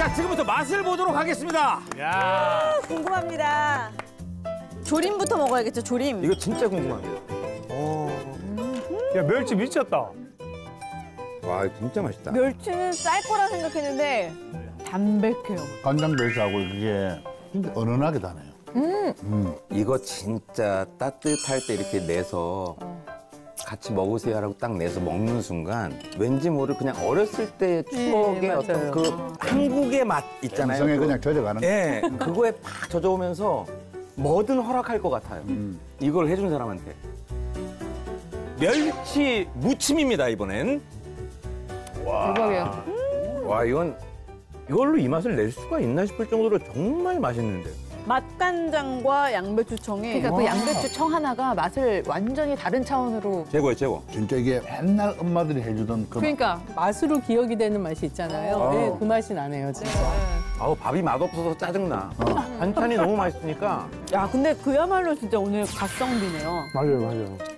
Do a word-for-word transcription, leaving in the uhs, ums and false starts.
자, 지금부터 맛을 보도록 하겠습니다. 야. 궁금합니다. 조림부터 먹어야겠죠, 조림. 이거 진짜 궁금합니다. 음. 야, 멸치 미쳤다. 와, 진짜 맛있다. 멸치는 쌀 거라 생각했는데 담백해요. 간장 멸치하고 이게 은은하게 다네요. 음. 음. 이거 진짜 따뜻할 때 이렇게 내서 같이 먹으세요라고 딱 내서 먹는 순간 왠지 모를 그냥 어렸을 때의 추억의 네, 어떤 그 한국의 맛 있잖아요. 정성에 그냥 젖어가는. 예, 네, 그거에 팍 젖어오면서 뭐든 허락할 것 같아요. 음. 이걸 해준 사람한테. 멸치 무침입니다, 이번엔. 와. 대박이야. 음. 와, 이건 이걸로 이 맛을 낼 수가 있나 싶을 정도로 정말 맛있는데. 맛간장과 양배추청이. 그러니까 그 양배추청 하나가 맛을 완전히 다른 차원으로. 최고예요, 최고. 진짜 이게 옛날 엄마들이 해주던 그. 그러니까 맛. 맛으로 기억이 되는 맛이 있잖아요. 어. 네, 그 맛이 나네요, 진짜. 아우, 밥이 맛없어서 짜증나. 어. 반찬이 너무 맛있으니까. 야, 근데 그야말로 진짜 오늘 갓성비네요. 맞아요, 맞아요.